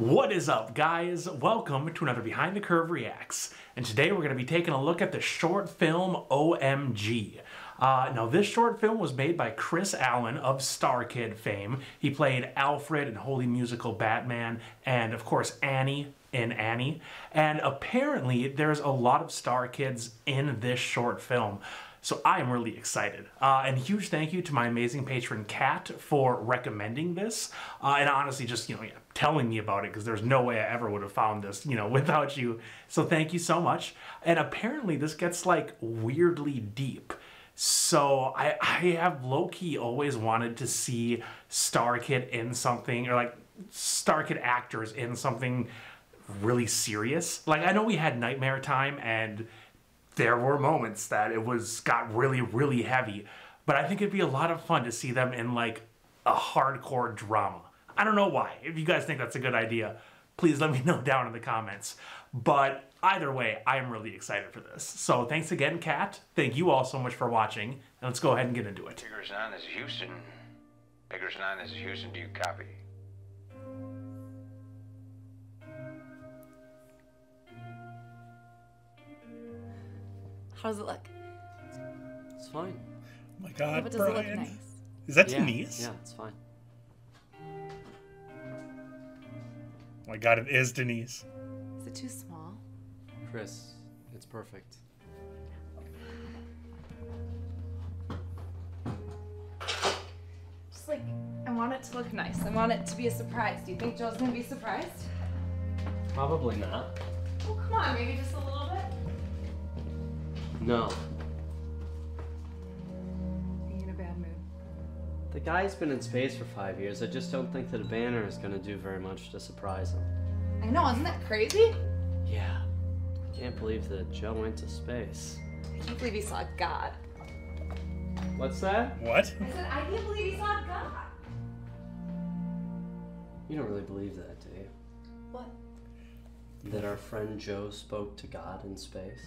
What is up, guys? Welcome to another Behind the Curve Reacts, and today we're going to be taking a look at the short film OMG. Now, this short film was made by Chris Allen of Starkid fame. He played Alfred in Holy Musical Batman, and of course Annie in Annie. And apparently there's a lot of Starkids in this short film, so I am really excited. And huge thank you to my amazing patron Kat for recommending this, and honestly just, telling me about it, because there's no way I ever would have found this, without you. So thank you so much. And apparently this gets like weirdly deep. So I have low-key always wanted to see Starkid in something, or like Starkid actors in something really serious. Like, I know we had Nightmare Time and there were moments that it got really, really heavy, but I think it'd be a lot of fun to see them in like a hardcore drama. I don't know why. If you guys think that's a good idea, please let me know down in the comments. But either way, I am really excited for this. So thanks again, Kat. Thank you all so much for watching, and let's go ahead and get into it. Biggers 9, this is Houston. Biggers 9, this is Houston. Do you copy? How does it look? It's fine. Oh my God, but does Brian. It look nice? Is that Denise? Yeah, it's fine. Oh my God, it is Denise. Is it too small? Chris, it's perfect. Just like, I want it to look nice. I want it to be a surprise. Do you think Joe's gonna be surprised? Probably not. Oh, come on, maybe just a little. No. Being in a bad mood. The guy's been in space for 5 years. I just don't think that a banner is going to do very much to surprise him. I know, isn't that crazy? Yeah. I can't believe that Joe went to space. I can't believe he saw God. What's that? What? I said, I can't believe he saw God. You don't really believe that, do you? What? That our friend Joe spoke to God in space?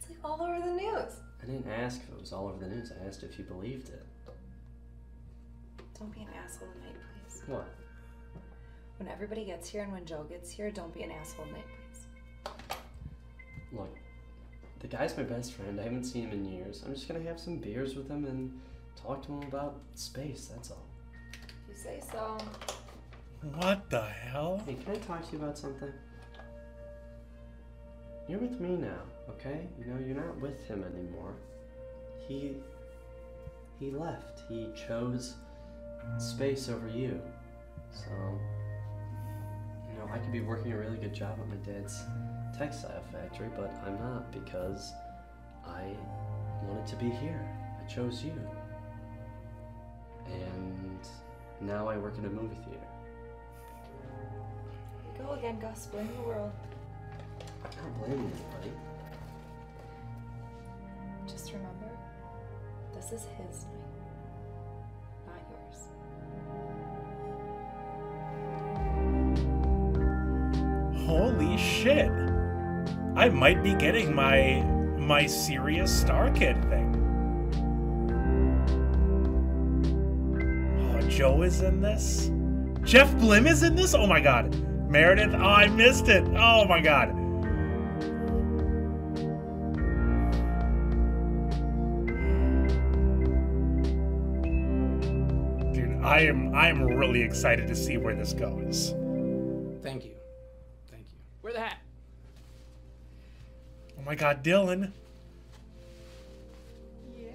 It's like all over the news. I didn't ask if it was all over the news. I asked if you believed it. Don't be an asshole tonight, please. What? When everybody gets here and when Joe gets here, don't be an asshole tonight, please. Look, the guy's my best friend. I haven't seen him in years. I'm just going to have some beers with him and talk to him about space. That's all. If you say so. What the hell? Hey, can I talk to you about something? You're with me now, okay? You're not with him anymore. He left. He chose space over you. So, I could be working a really good job at my dad's textile factory, but I'm not, because I wanted to be here. I chose you. And now I work in a movie theater. Here we go again, Gus. Blame the world. I can't blame anybody. Just remember, this is his night, not yours. Holy shit! I might be getting my serious Starkid thing. Oh, Joe is in this? Jeff Blim is in this? Oh my God. Meredith? Oh, I missed it. Oh my God. I am really excited to see where this goes. Thank you. Thank you. Wear the hat. Oh my God, Dylan. Yeah.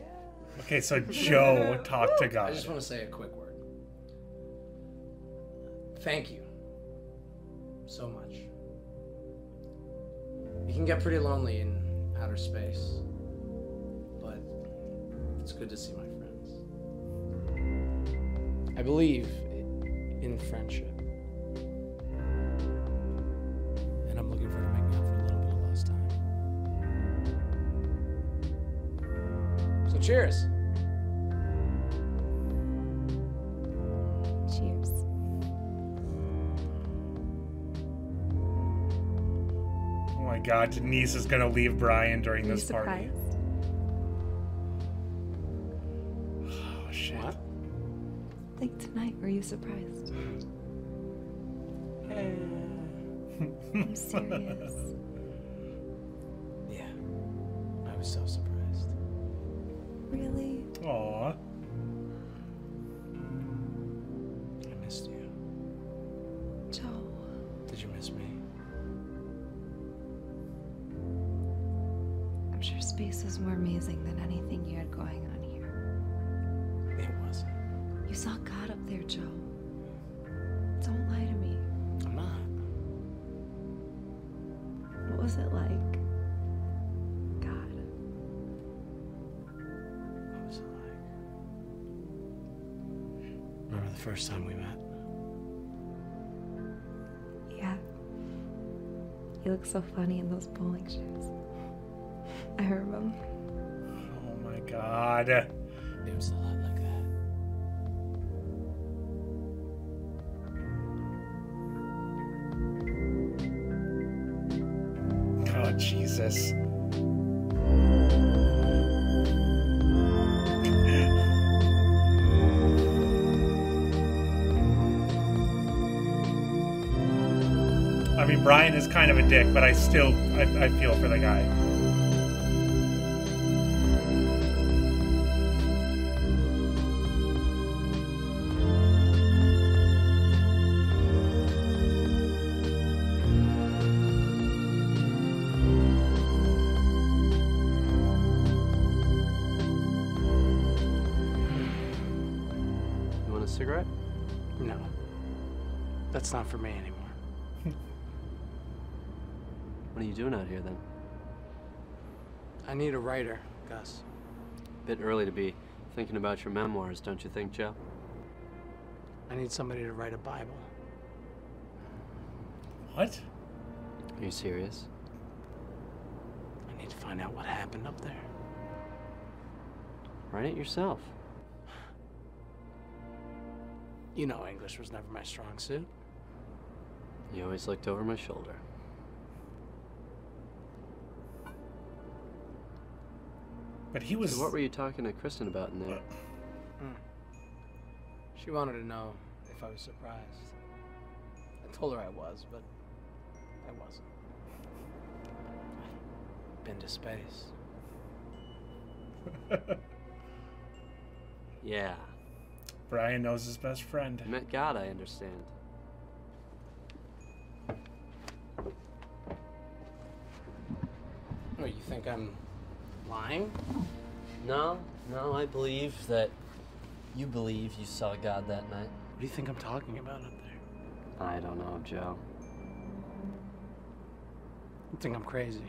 Okay, so Joe talked to God. I just want to say a quick word. Thank you so much. You can get pretty lonely in outer space, but it's good to see my friends. I believe in friendship, and I'm looking forward to making up for a little bit of lost time. So cheers. Cheers. Oh my God, Denise is going to leave Brian during this party. Surprised? Oh, shit. What? Like tonight, were you surprised? Mysterious. Yeah. I was so surprised. Really? Aww. I missed you. Joe. Did you miss me? I'm sure space was more amazing than anything you had going on here. It wasn't. You saw God up there, Joe. Don't lie to me. I'm not. What was it like? God. What was it like? Remember the first time we met? Yeah. You look so funny in those bowling shoes. I remember. Oh my God. It was a lot like that. Oh, Jesus. I mean, Brian is kind of a dick, but I still, I feel for the guy. That's not for me anymore. What are you doing out here then? I need a writer, Gus. Bit early to be thinking about your memoirs, don't you think, Joe? I need somebody to write a Bible. What? Are you serious? I need to find out what happened up there. Write it yourself. You know, English was never my strong suit. You always looked over my shoulder. But he was... So what were you talking to Kristen about in there? She wanted to know if I was surprised. I told her I was, but I wasn't. I've been to space. Yeah. Brian knows his best friend. Met God, I understand. Oh, you think I'm lying? No, no, I believe that you believe you saw God that night. What do you think I'm talking about up there? I don't know, Joe. You think I'm crazy?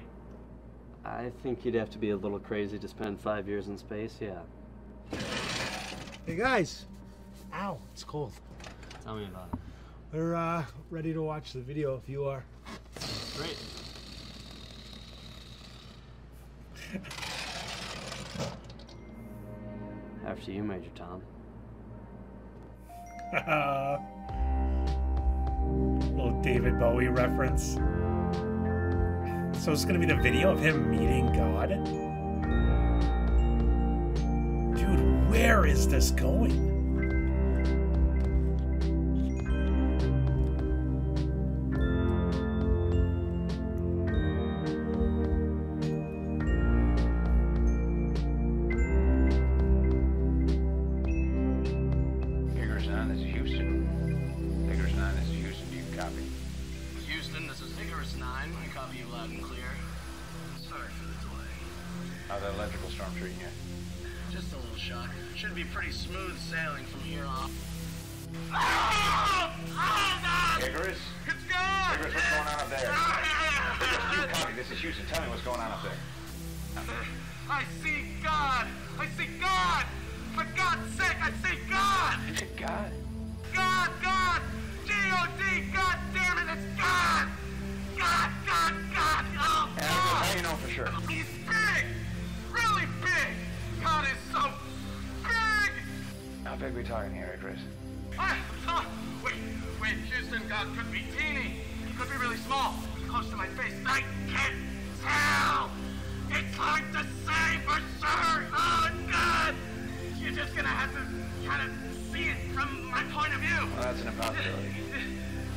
I think you'd have to be a little crazy to spend 5 years in space, yeah. Hey, guys. Ow, it's cold. Tell me about it. We're ready to watch the video if you are. Great. After you, Major Tom. Little David Bowie reference. So it's going to be the video of him meeting God? Dude, where is this going?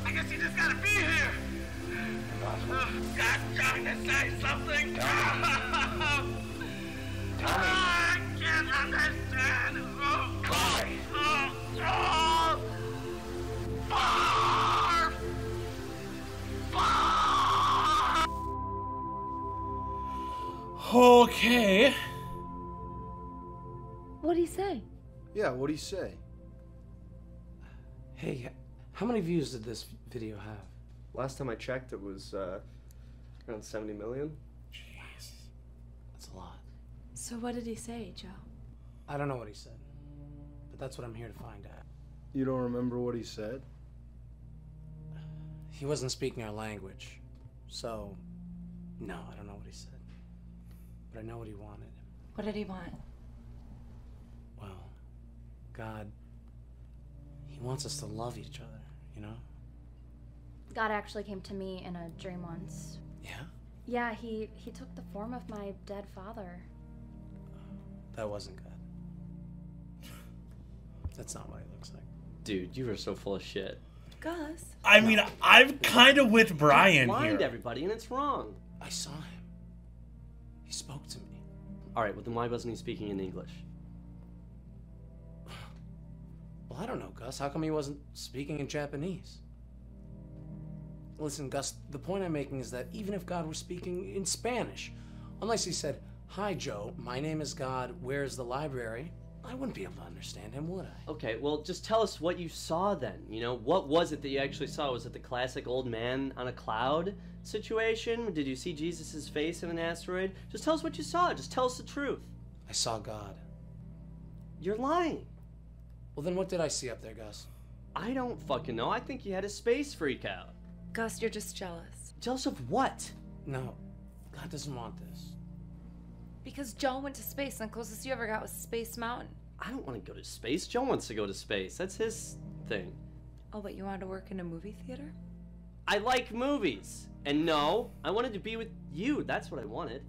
I guess you just gotta be here. God, trying to say something. I can't understand. Okay. What'd he say? Yeah, what'd he say? Hey, how many views did this video have? Last time I checked, it was around 70 million. Jeez, that's a lot. So what did he say, Joe? I don't know what he said, but that's what I'm here to find out. You don't remember what he said? He wasn't speaking our language, so no, I don't know what he said. But I know what he wanted. What did he want? Well, God, he wants us to love each other, you know? God actually came to me in a dream once. Yeah? Yeah, he took the form of my dead father. That wasn't good. That's not what he looks like. Dude, you were so full of shit. Gus. I mean, I'm kind of with Brian here. He blind everybody, and it's wrong. I saw him. He spoke to me. All right, well, then why wasn't he speaking in English? Well, I don't know, Gus. How come he wasn't speaking in Japanese? Listen, Gus, the point I'm making is that even if God were speaking in Spanish, unless he said, "Hi, Joe, my name is God, where's the library?" I wouldn't be able to understand him, would I? Okay, well, just tell us what you saw then. You know, what was it that you actually saw? Was it the classic old man on a cloud situation? Did you see Jesus' face in an asteroid? Just tell us what you saw. Just tell us the truth. I saw God. You're lying. Well, then what did I see up there, Gus? I don't fucking know. I think you had a space freak out. Gus, you're just jealous. Jealous of what? No, God doesn't want this. Because Joe went to space, and the closest you ever got was Space Mountain. I don't want to go to space. Joe wants to go to space. That's his thing. Oh, but you wanted to work in a movie theater? I like movies. And no, I wanted to be with you. That's what I wanted.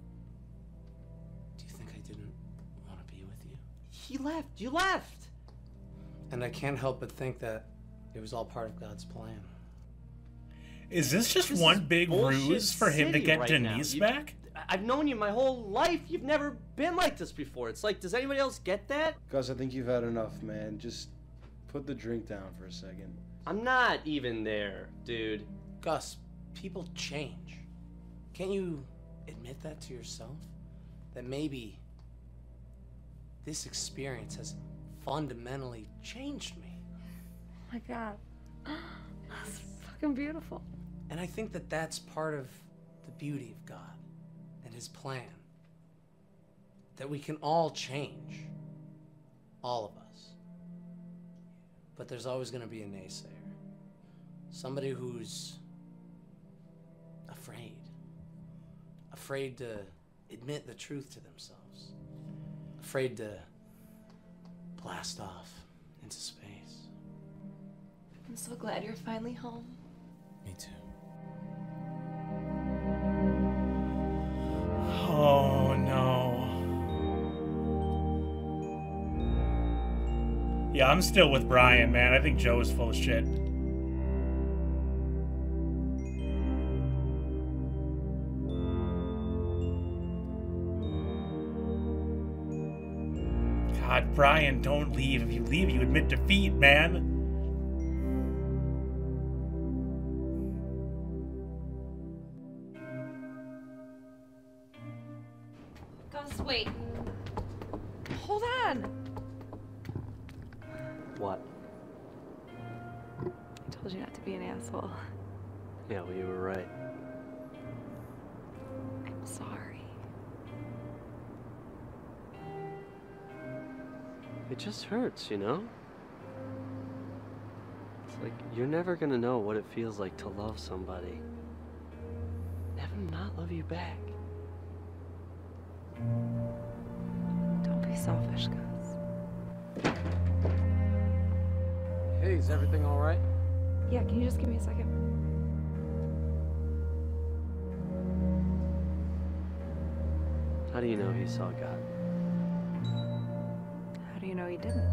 Do you think I didn't want to be with you? He left. You left. And I can't help but think that it was all part of God's plan. Is this just one big ruse for him to get Denise back? I've known you my whole life. You've never been like this before. It's like, does anybody else get that? Gus, I think you've had enough, man. Just put the drink down for a second. I'm not even there, dude. Gus, people change. Can't you admit that to yourself? That maybe this experience has fundamentally changed me. Oh my God. That's fucking beautiful. And I think that that's part of the beauty of God. His plan, that we can all change, all of us, but there's always going to be a naysayer, somebody who's afraid to admit the truth to themselves, afraid to blast off into space. I'm so glad you're finally home. Me too. Oh no. Yeah, I'm still with Brian, man. I think Joe is full of shit. God, Brian, don't leave. If you leave, you admit defeat, man. Wait. Hold on. What? I told you not to be an asshole. Yeah, well, you were right. I'm sorry. It just hurts, you know? It's like, you're never gonna know what it feels like to love somebody. Never not love you back. Don't be selfish, guys. Hey, is everything all right? Yeah, can you just give me a second? How do you know he saw God? How do you know he didn't?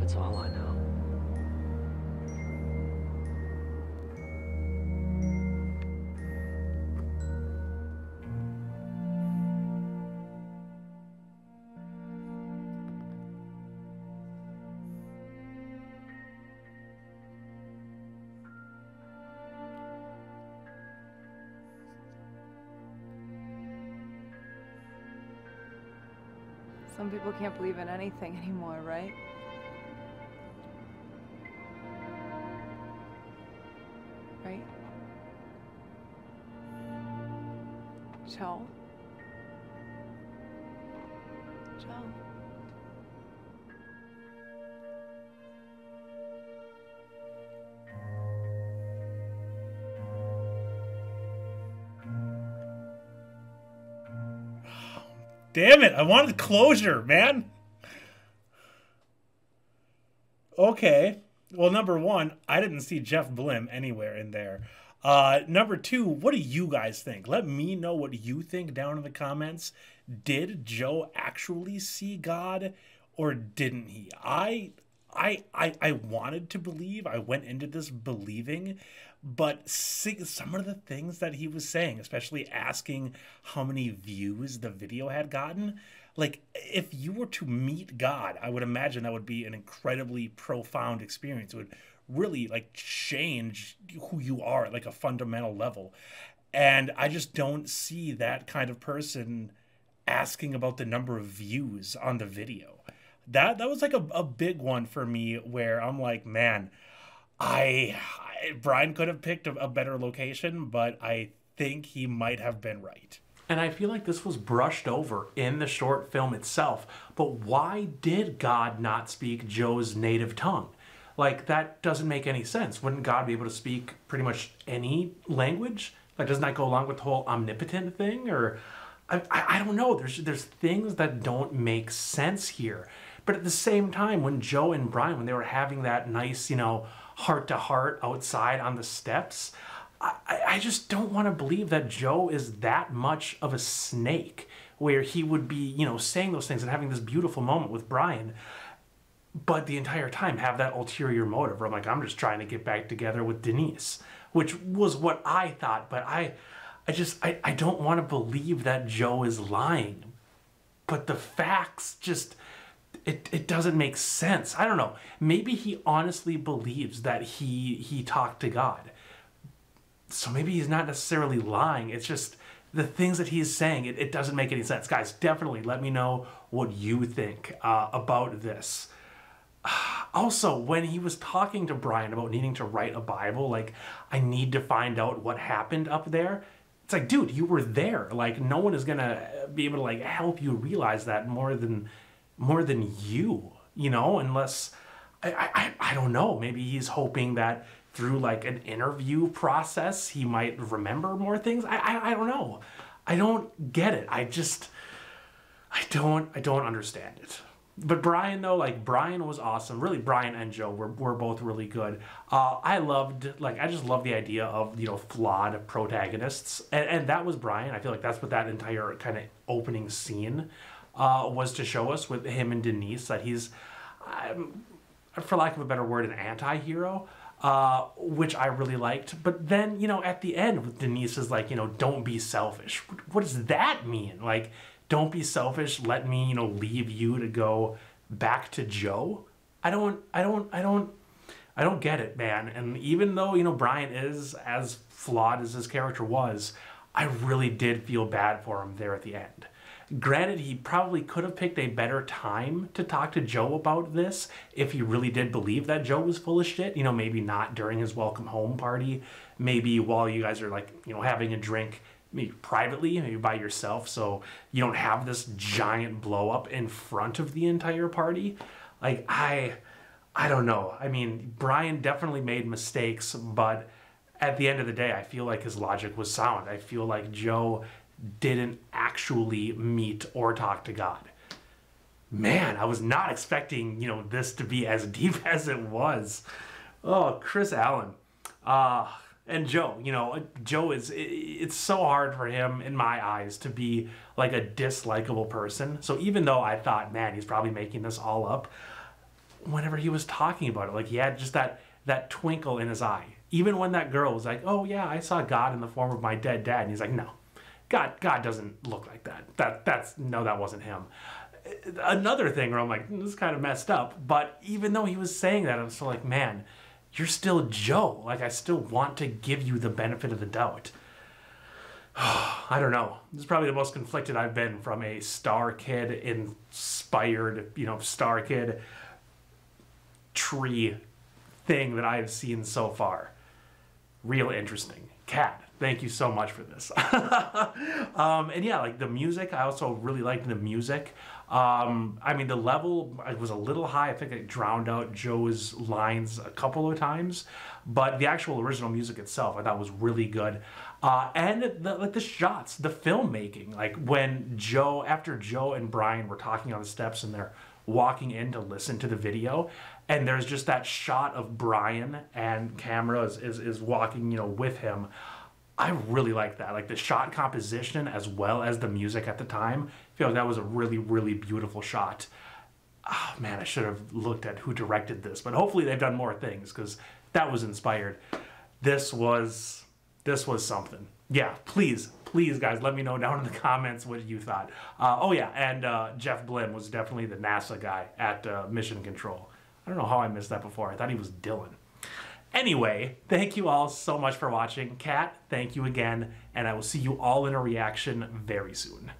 That's all I know. Some people can't believe in anything anymore, right? Right? Joe? Joe? Damn it, I wanted closure, man. Okay. Well, number one, I didn't see Jeff Blim anywhere in there. Number two, what do you guys think? Let me know what you think down in the comments. Did Joe actually see God or didn't he? I wanted to believe. I went into this believing, but some of the things that he was saying, especially asking how many views the video had gotten, like if you were to meet God, I would imagine that would be an incredibly profound experience. It would really like change who you are at like a fundamental level. And I just don't see that kind of person asking about the number of views on the video. That was like a big one for me where I'm like, man, Brian could have picked a better location, but I think he might have been right. And I feel like this was brushed over in the short film itself. But why did God not speak Joe's native tongue? Like, that doesn't make any sense. Wouldn't God be able to speak pretty much any language? Like, doesn't that go along with the whole omnipotent thing? Or I don't know. There's things that don't make sense here. But at the same time, when Joe and Brian, when they were having that nice, you know, heart-to-heart outside on the steps, I just don't want to believe that Joe is that much of a snake where he would be, you know, saying those things and having this beautiful moment with Brian, but the entire time have that ulterior motive where I'm like, I'm just trying to get back together with Denise, which was what I thought, but I just don't want to believe that Joe is lying. But the facts just... It doesn't make sense. I don't know. Maybe he honestly believes that he talked to God. So maybe he's not necessarily lying. It's just the things that he's saying, it doesn't make any sense. Guys, definitely let me know what you think about this. Also, when he was talking to Brian about needing to write a Bible, like, I need to find out what happened up there. It's like, dude, you were there. Like, no one is going to be able to, like, help you realize that more than you know, unless I don't know, maybe he's hoping that through like an interview process he might remember more things. I don't know. I don't get it. I don't understand it. But Brian though, like Brian was awesome. Really, Brian and Joe were both really good. I just love the idea of, you know, flawed protagonists, and that was Brian. I feel like that's what that entire kind of opening scene was to show us with him and Denise, that he's, for lack of a better word, an anti-hero, which I really liked. But then, you know, at the end with Denise is like, you know, don't be selfish. What does that mean? Like, don't be selfish. Let me, you know, leave you to go back to Joe. I don't get it, man. And even though, you know, Brian is as flawed as his character was, I really did feel bad for him there at the end. Granted, he probably could have picked a better time to talk to Joe about this if he really did believe that Joe was full of shit. You know, maybe not during his welcome home party. Maybe while you guys are, like, you know, having a drink, maybe privately, maybe by yourself, so you don't have this giant blow up in front of the entire party. Like, I don't know. I mean, Brian definitely made mistakes, but at the end of the day, I feel like his logic was sound. I feel like Joe didn't actually meet or talk to God. Man, I was not expecting, you know, this to be as deep as it was. Oh, Chris Allen. And Joe, you know, Joe is, it's so hard for him, in my eyes, to be like a dislikable person. So even though I thought, man, he's probably making this all up, whenever he was talking about it, like he had just that twinkle in his eye. Even when that girl was like, oh yeah, I saw God in the form of my dead dad. And he's like, no. God doesn't look like that. That wasn't him. Another thing where I'm like, this is kind of messed up. But even though he was saying that, I'm still like, man, you're still Joe. Like, I still want to give you the benefit of the doubt. I don't know. This is probably the most conflicted I've been from a Starkid inspired, you know, Starkid tree thing that I have seen so far. Real interesting. Kat, thank you so much for this. And yeah, like the music, I also really liked the music. I mean, the level, it was a little high. I think it drowned out Joe's lines a couple of times, but the actual original music itself I thought was really good. And the shots, the filmmaking, like when Joe, after Joe and Brian were talking on the steps and they're walking in to listen to the video, and there's just that shot of Brian and camera is walking, you know, with him. I really like that, like the shot composition as well as the music at the time. I feel like that was a really, really beautiful shot. Oh man, I should have looked at who directed this, but hopefully they've done more things because that was inspired. This was something. Yeah, please, please guys, let me know down in the comments what you thought. Oh yeah, and Jeff Blim was definitely the NASA guy at Mission Control. I don't know how I missed that before. I thought he was Dylan. Anyway, thank you all so much for watching. Kat, thank you again, and I will see you all in a reaction very soon.